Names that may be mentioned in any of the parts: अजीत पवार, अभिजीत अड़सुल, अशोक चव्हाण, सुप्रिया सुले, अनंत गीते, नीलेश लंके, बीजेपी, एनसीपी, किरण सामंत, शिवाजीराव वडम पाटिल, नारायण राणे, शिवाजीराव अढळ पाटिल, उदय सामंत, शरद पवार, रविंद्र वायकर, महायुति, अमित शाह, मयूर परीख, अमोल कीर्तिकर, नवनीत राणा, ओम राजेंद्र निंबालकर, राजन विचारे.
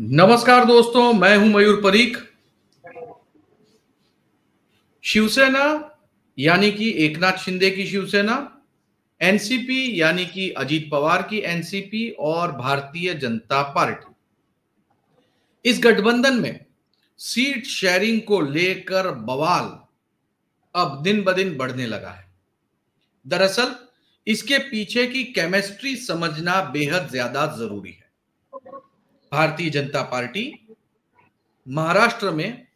नमस्कार दोस्तों, मैं हूं मयूर परीख। शिवसेना यानी कि एकनाथ शिंदे की शिवसेना, एनसीपी यानी कि अजीत पवार की एनसीपी और भारतीय जनता पार्टी, इस गठबंधन में सीट शेयरिंग को लेकर बवाल अब दिन ब दिन बढ़ने लगा है। दरअसल इसके पीछे की केमिस्ट्री समझना बेहद ज्यादा जरूरी है। भारतीय जनता पार्टी महाराष्ट्र में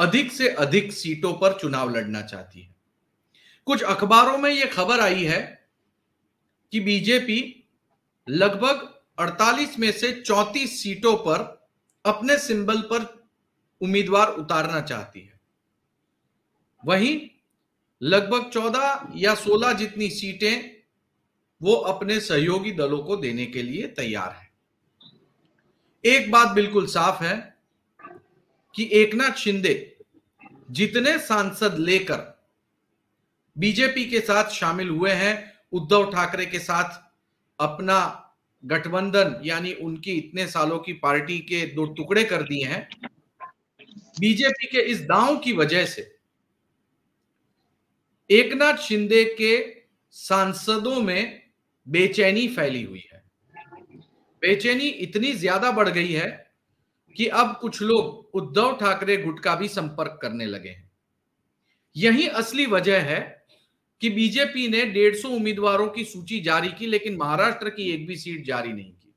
अधिक से अधिक सीटों पर चुनाव लड़ना चाहती है। कुछ अखबारों में यह खबर आई है कि बीजेपी लगभग 48 में से 34 सीटों पर अपने सिंबल पर उम्मीदवार उतारना चाहती है। वहीं लगभग 14 या 16 जितनी सीटें वो अपने सहयोगी दलों को देने के लिए तैयार है। एक बात बिल्कुल साफ है कि एकनाथ शिंदे जितने सांसद लेकर बीजेपी के साथ शामिल हुए हैं, उद्धव ठाकरे के साथ अपना गठबंधन यानी उनकी इतने सालों की पार्टी के दो टुकड़े कर दिए हैं, बीजेपी के इस दांव की वजह से एकनाथ शिंदे के सांसदों में बेचैनी फैली हुई है। बेचैनी इतनी ज्यादा बढ़ गई है कि अब कुछ लोग उद्धव ठाकरे गुट का भी संपर्क करने लगे हैं। यही असली वजह है कि बीजेपी ने 150 उम्मीदवारों की सूची जारी की, लेकिन महाराष्ट्र की एक भी सीट जारी नहीं की।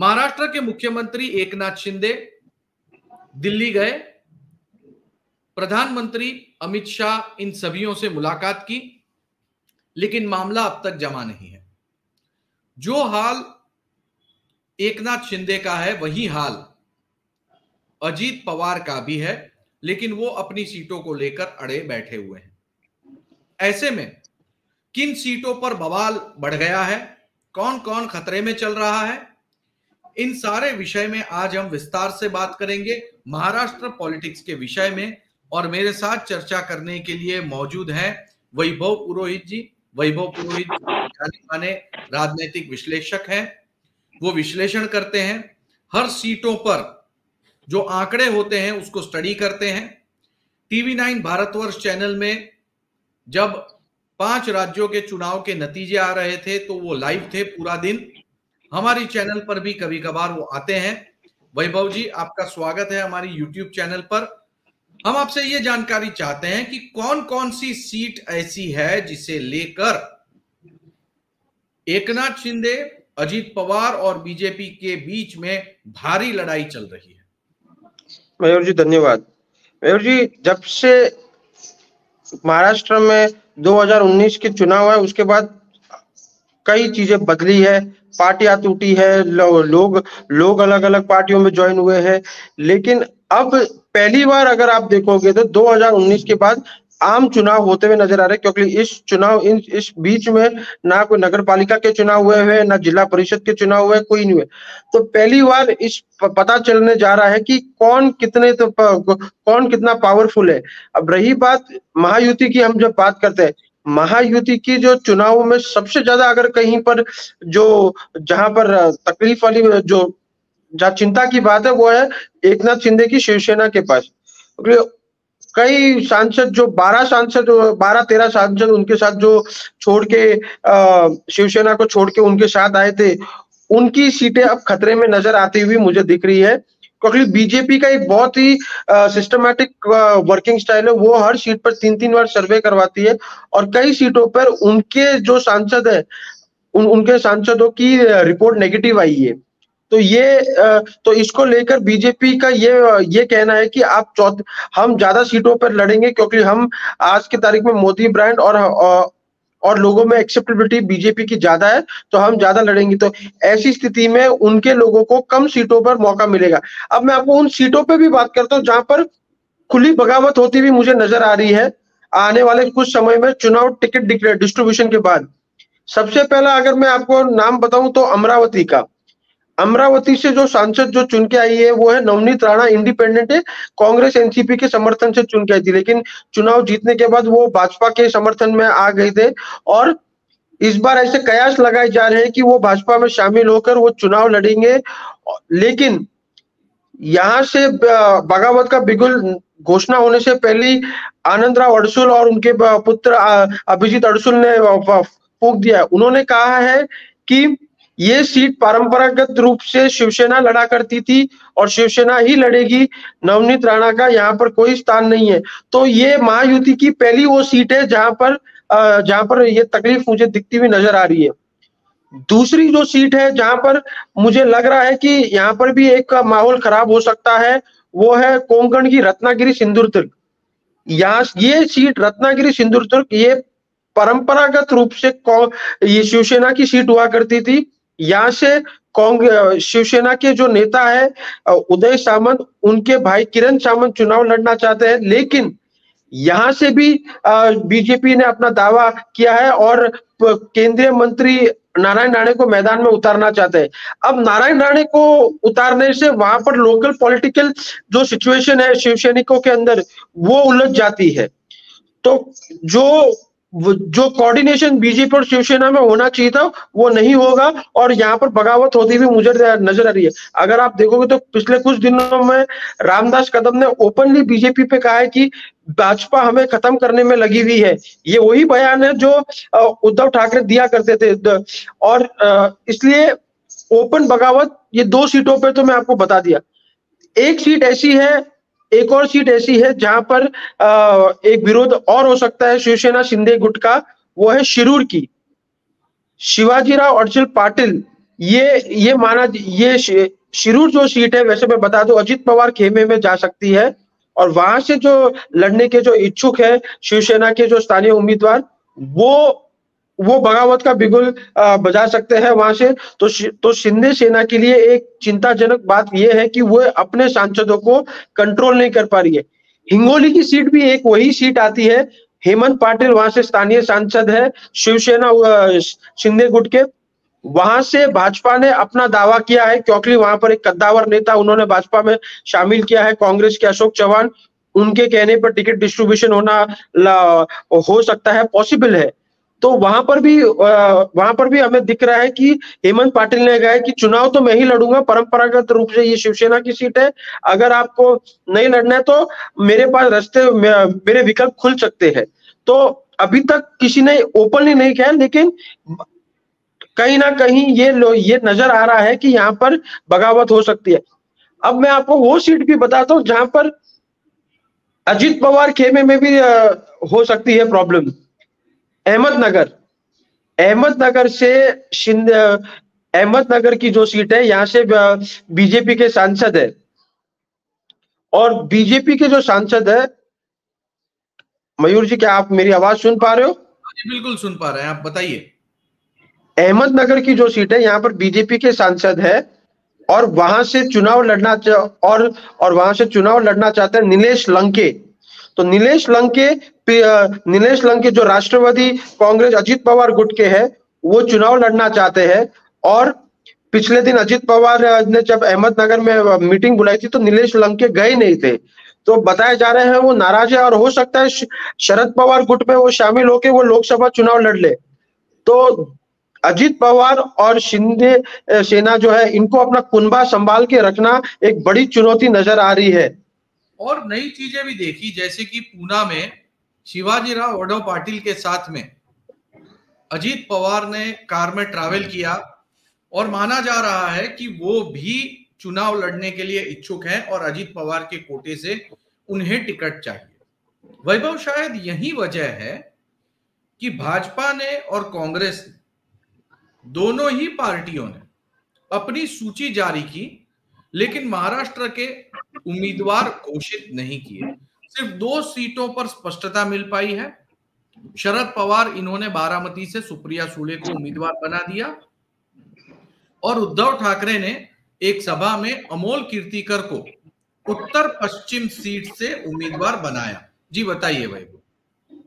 महाराष्ट्र के मुख्यमंत्री एकनाथ शिंदे दिल्ली गए, प्रधानमंत्री अमित शाह इन सभियों से मुलाकात की, लेकिन मामला अब तक जमा नहीं है। जो हाल एकनाथ शिंदे का है वही हाल अजीत पवार का भी है, लेकिन वो अपनी सीटों को लेकर अड़े बैठे हुए हैं। ऐसे में किन सीटों पर बवाल बढ़ गया है, कौन कौन खतरे में चल रहा है, इन सारे विषय में आज हम विस्तार से बात करेंगे महाराष्ट्र पॉलिटिक्स के विषय में। और मेरे साथ चर्चा करने के लिए मौजूद हैं वैभव पुरोहित जी। वैभव पुरोहित जाने-माने राजनीतिक विश्लेषक हैं, वो विश्लेषण करते हैं, हर सीटों पर जो आंकड़े होते हैं उसको स्टडी करते हैं। TV9 भारतवर्ष चैनल में जब 5 राज्यों के चुनाव के नतीजे आ रहे थे तो वो लाइव थे पूरा दिन। हमारी चैनल पर भी कभी कभार वो आते हैं। वैभव जी, आपका स्वागत है हमारी यूट्यूब चैनल पर। हम आपसे ये जानकारी चाहते हैं कि कौन कौन सी सीट ऐसी है जिसे लेकर एकनाथ शिंदे, अजीत पवार और बीजेपी के बीच में भारी लड़ाई चल रही है। मयूर जी धन्यवाद। मयूर जी, जब से महाराष्ट्र में 2019 के चुनाव है उसके बाद कई चीजें बदली है, पार्टियां टूटी है, लोग अलग अलग पार्टियों में ज्वाइन हुए हैं, लेकिन अब पहली बार अगर आप देखोगे तो 2019 के बाद आम चुनाव होते हुए नजर आ रहे, क्योंकि इस बीच में ना कोई नगर पालिका के चुनाव हुए हैं, ना जिला परिषद के चुनाव हुए, कोई नहीं हुए। तो पहली बार इस पता चलने जा रहा है कि कौन कितना पावरफुल है। अब रही बात महायुति की, हम जब बात करते हैं महायुति की जो चुनावों में सबसे ज्यादा अगर कहीं पर जहां पर तकलीफ वाली चिंता की बात है वो है एकनाथ शिंदे की शिवसेना के पास। कई सांसद जो 12-13 सांसद उनके साथ जो छोड़ के शिवसेना को छोड़ के उनके साथ आए थे, उनकी सीटें अब खतरे में नजर आती हुई मुझे दिख रही है, क्योंकि बीजेपी का एक बहुत ही सिस्टमैटिक वर्किंग स्टाइल है। वो हर सीट पर 3-3 बार सर्वे करवाती है और कई सीटों पर उनके जो सांसद है उनके सांसदों की रिपोर्ट नेगेटिव आई है। तो इसको लेकर बीजेपी का ये कहना है कि हम ज्यादा सीटों पर लड़ेंगे, क्योंकि हम आज की तारीख में मोदी ब्रांड और लोगों में एक्सेप्टेबिलिटी बीजेपी की ज्यादा है, तो हम ज्यादा लड़ेंगे। तो ऐसी स्थिति में उनके लोगों को कम सीटों पर मौका मिलेगा। अब मैं आपको उन सीटों पर भी बात करता हूँ जहां पर खुली बगावत होती हुई मुझे नजर आ रही है आने वाले कुछ समय में चुनाव टिकट डिस्ट्रीब्यूशन के बाद। सबसे पहला अगर मैं आपको नाम बताऊं तो अमरावती से जो सांसद जो चुन के आई है वो है नवनीत राणा। इंडिपेंडेंट है, कांग्रेस एनसीपी के समर्थन से चुन के आई थी, लेकिन चुनाव जीतने के बाद वो भाजपा के समर्थन में आ गए थे और इस बार ऐसे कयास लगाए जा रहे हैं कि वो भाजपा में शामिल होकर वो चुनाव लड़ेंगे। लेकिन यहाँ से बगावत का बिगुल घोषणा होने से पहले आनंद राव अड़सुल और उनके पुत्र अभिजीत अड़सुल ने फूंक दिया। उन्होंने कहा है कि ये सीट परंपरागत रूप से शिवसेना लड़ा करती थी और शिवसेना ही लड़ेगी, नवनीत राणा का यहाँ पर कोई स्थान नहीं है। तो ये महायुति की पहली वो सीट है जहां पर ये तकलीफ मुझे दिखती हुई नजर आ रही है। दूसरी जो सीट है जहां पर मुझे लग रहा है कि यहाँ पर भी एक माहौल खराब हो सकता है, वो है कोंकण की रत्नागिरी सिंदूरदुर्ग। यहाँ ये सीट रत्नागिरी सिंदूरदुर्ग ये परंपरागत रूप से ये शिवसेना की सीट हुआ करती थी। यहाँ से शिवसेना के जो नेता है उदय सामंत, उनके भाई किरण सामंत चुनाव लड़ना चाहते हैं, लेकिन यहाँ से भी बीजेपी ने अपना दावा किया है और केंद्रीय मंत्री नारायण राणे को मैदान में उतारना चाहते हैं। अब नारायण राणे को उतारने से वहां पर लोकल पॉलिटिकल जो सिचुएशन है शिवसैनिकों के अंदर वो उलझ जाती है। तो जो कोऑर्डिनेशन बीजेपी और शिवसेना में होना चाहिए था वो नहीं होगा और यहाँ पर बगावत होती हुई मुझे नजर आ रही है। अगर आप देखोगे तो पिछले कुछ दिनों में रामदास कदम ने ओपनली बीजेपी पे कहा है कि भाजपा हमें खत्म करने में लगी हुई है। ये वही बयान है जो उद्धव ठाकरे दिया करते थे और इसलिए ओपन बगावत। ये दो सीटों पर तो मैं आपको बता दिया। एक सीट ऐसी है, एक और सीट ऐसी है जहां पर एक विरोध और हो सकता है शिवसेना शिंदे गुट का, वो है शिरूर की शिवाजीराव अढळ पाटिल। ये शिरूर जो सीट है, वैसे मैं बता दूं अजीत पवार खेमे में जा सकती है और वहां से जो लड़ने के जो इच्छुक है शिवसेना के जो स्थानीय उम्मीदवार वो बगावत का बिगुल बजा सकते हैं वहां से। तो शिंदे सेना के लिए एक चिंताजनक बात यह है कि वो अपने सांसदों को कंट्रोल नहीं कर पा रही है। हिंगोली की सीट भी एक वही सीट आती है, हेमंत पाटिल वहां से स्थानीय सांसद है शिवसेना शिंदे गुट के। वहां से भाजपा ने अपना दावा किया है क्योंकि वहां पर एक कद्दावर नेता उन्होंने भाजपा में शामिल किया है, कांग्रेस के अशोक चव्हाण। उनके कहने पर टिकट डिस्ट्रीब्यूशन होना हो सकता है, पॉसिबल है। तो वहां पर भी हमें दिख रहा है कि हेमंत पाटिल ने कहा है कि चुनाव तो मैं ही लड़ूंगा, परंपरागत रूप से ये शिवसेना की सीट है, अगर आपको नहीं लड़ना है तो मेरे पास मेरे विकल्प खुल सकते हैं। तो अभी तक किसी ने ओपनली नहीं कहा, लेकिन कहीं ना कहीं ये नजर आ रहा है कि यहाँ पर बगावत हो सकती है। अब मैं आपको वो सीट भी बताता हूँ जहां पर अजीत पवार खेमे में भी हो सकती है प्रॉब्लम, अहमदनगर से अहमदनगर की जो सीट है, यहाँ से बीजेपी के सांसद है और बीजेपी के जो सांसद है, मयूर जी क्या आप मेरी आवाज सुन पा रहे हो? बिल्कुल सुन पा रहे हैं, आप बताइए। अहमदनगर की जो सीट है यहाँ पर बीजेपी के सांसद है और वहां से चुनाव लड़ना चाहते हैं नीलेश लंके। तो नीलेश लंके जो राष्ट्रवादी कांग्रेस अजीत पवार गुट के हैं, वो चुनाव लड़ना चाहते हैं। और पिछले दिन अजीत पवार ने जब अहमदनगर में मीटिंग बुलाई थी तो नीलेश लंके गए नहीं थे, तो बताया जा रहा है वो नाराज है और हो सकता है शरद पवार गुट में वो शामिल होके वो लोकसभा चुनाव लड़ ले। तो अजीत पवार और शिंदे सेना जो है, इनको अपना कुनबा संभाल के रखना एक बड़ी चुनौती नजर आ रही है। और नई चीजें भी देखी, जैसे कि पूना में शिवाजीराव वडम पाटिल के साथ में अजीत पवार ने कार में ट्रैवल किया और माना जा रहा है कि वो भी चुनाव लड़ने के लिए इच्छुक हैं और अजीत पवार के कोटे से उन्हें टिकट चाहिए। वैभव, शायद यही वजह है कि भाजपा ने और कांग्रेस ने, दोनों ही पार्टियों ने अपनी सूची जारी की लेकिन महाराष्ट्र के उम्मीदवार घोषित नहीं किए। सिर्फ दो सीटों पर स्पष्टता मिल पाई है। शरद पवार, इन्होंने बारामती से सुप्रिया सुले को उम्मीदवार बना दिया और उद्धव ठाकरे ने एक सभा में अमोल कीर्तिकर को उत्तर पश्चिम सीट से उम्मीदवार बनाया। जी बताइए भाई।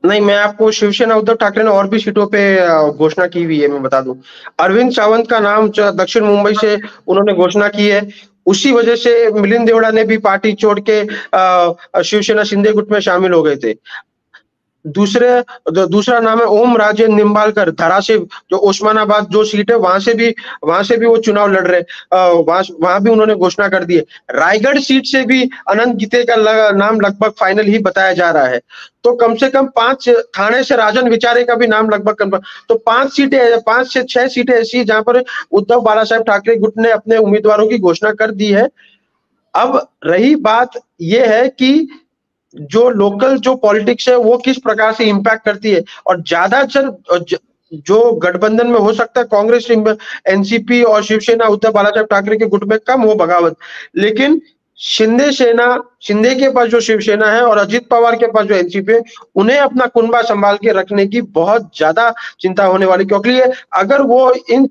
नहीं, मैं आपको शिवसेना उद्धव ठाकरे ने और भी सीटों पे घोषणा की हुई है, मैं बता दूं। अरविंद सावंत का नाम दक्षिण मुंबई से उन्होंने घोषणा की है। उसी वजह से मिलिंद देवड़ा ने भी पार्टी छोड़ के शिवसेना शिंदे गुट में शामिल हो गए थे। दूसरा नाम है ओम राजेंद्र निंबालकर, धराशिव जो ओस्मानाबाद जो सीट है वहां से भी वो चुनाव लड़ रहे, वहां भी उन्होंने घोषणा कर दी है। रायगढ़ सीट से भी अनंत गीते का नाम लगभग फाइनल ही बताया जा रहा है। तो कम से कम 5 थाने से राजन विचारे का भी नाम लगभग, तो 5 से 6 सीटें ऐसी जहां पर उद्धव बाला साहेब ठाकरे गुट ने अपने उम्मीदवारों की घोषणा कर दी है। अब रही बात यह है कि जो लोकल जो पॉलिटिक्स है वो किस प्रकार से इम्पैक्ट करती है, और ज्यादातर जो गठबंधन में हो सकता है कांग्रेस एनसीपी और शिवसेना उद्धव बाला साहेब ठाकरे के गुट में कम हो बगावत, लेकिन शिंदे के पास जो शिवसेना है और अजीत पवार के पास जो एनसीपी है उन्हें अपना कुनबा संभाल के रखने की बहुत ज्यादा चिंता होने वाली, क्योंकि अगर वो इन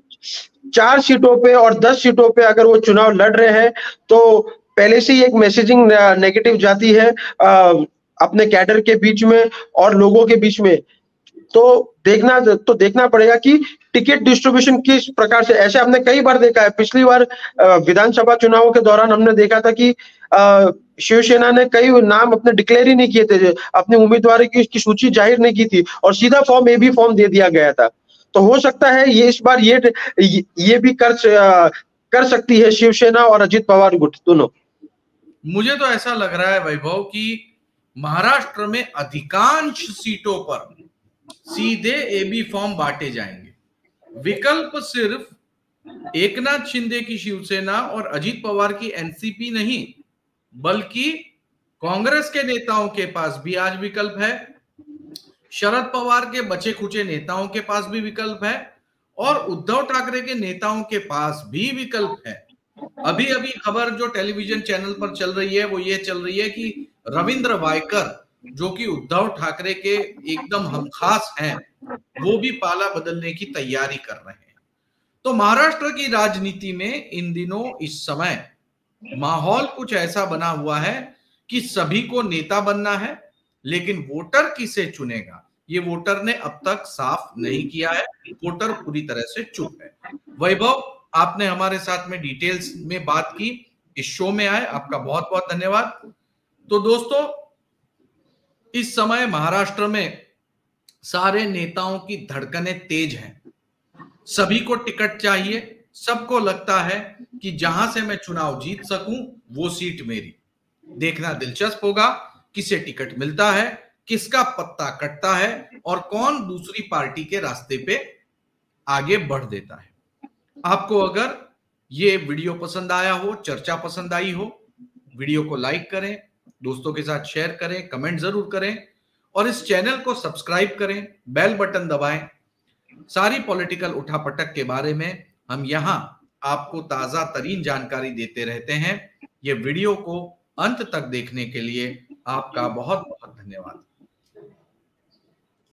4 सीटों पे और 10 सीटों पे अगर वो चुनाव लड़ रहे हैं तो पहले से ही एक मैसेजिंग नेगेटिव जाती है अपने कैडर के बीच में और लोगों के बीच में। तो देखना पड़ेगा कि टिकट डिस्ट्रीब्यूशन किस प्रकार से। ऐसे हमने कई बार देखा है, पिछली बार विधानसभा चुनावों के दौरान हमने देखा था कि शिवसेना ने कई नाम अपने डिक्लेयर ही नहीं किए थे, अपने उम्मीदवार की सूची जाहिर नहीं की थी और सीधा फॉर्म AB फॉर्म दे दिया गया था। तो हो सकता है ये इस बार ये भी कर सकती है शिवसेना और अजीत पवार गुट दोनों। मुझे तो ऐसा लग रहा है वैभव कि महाराष्ट्र में अधिकांश सीटों पर सीधे AB फॉर्म बांटे जाएंगे। विकल्प सिर्फ एकनाथ शिंदे की शिवसेना और अजीत पवार की एनसीपी नहीं, बल्कि कांग्रेस के नेताओं के पास भी आज विकल्प है, शरद पवार के बचे खुचे नेताओं के पास भी विकल्प है और उद्धव ठाकरे के नेताओं के पास भी विकल्प है। अभी अभी खबर जो टेलीविजन चैनल पर चल रही है वो ये चल रही है कि रविंद्र वायकर जो कि उद्धव ठाकरे के एकदम हमखास हैं, वो भी पाला बदलने की तैयारी कर रहे हैं। तो महाराष्ट्र की राजनीति में इन दिनों इस समय माहौल कुछ ऐसा बना हुआ है कि सभी को नेता बनना है, लेकिन वोटर किसे चुनेगा ये वोटर ने अब तक साफ नहीं किया है। वोटर पूरी तरह से चुप है। वैभव, आपने हमारे साथ में डिटेल्स में बात की, इस शो में आए, आपका बहुत बहुत धन्यवाद। तो दोस्तों, इस समय महाराष्ट्र में सारे नेताओं की धड़कनें तेज हैं, सभी को टिकट चाहिए, सबको लगता है कि जहां से मैं चुनाव जीत सकूं वो सीट मेरी। देखना दिलचस्प होगा किसे टिकट मिलता है, किसका पत्ता कटता है और कौन दूसरी पार्टी के रास्ते पे आगे बढ़ देता है। आपको अगर ये वीडियो पसंद आया हो, चर्चा पसंद आई हो, वीडियो को लाइक करें, दोस्तों के साथ शेयर करें, कमेंट जरूर करें और इस चैनल को सब्सक्राइब करें, बेल बटन दबाएं। सारी पॉलिटिकल उठापटक के बारे में हम यहाँ आपको ताजा तरीन जानकारी देते रहते हैं। ये वीडियो को अंत तक देखने के लिए आपका बहुत बहुत धन्यवाद।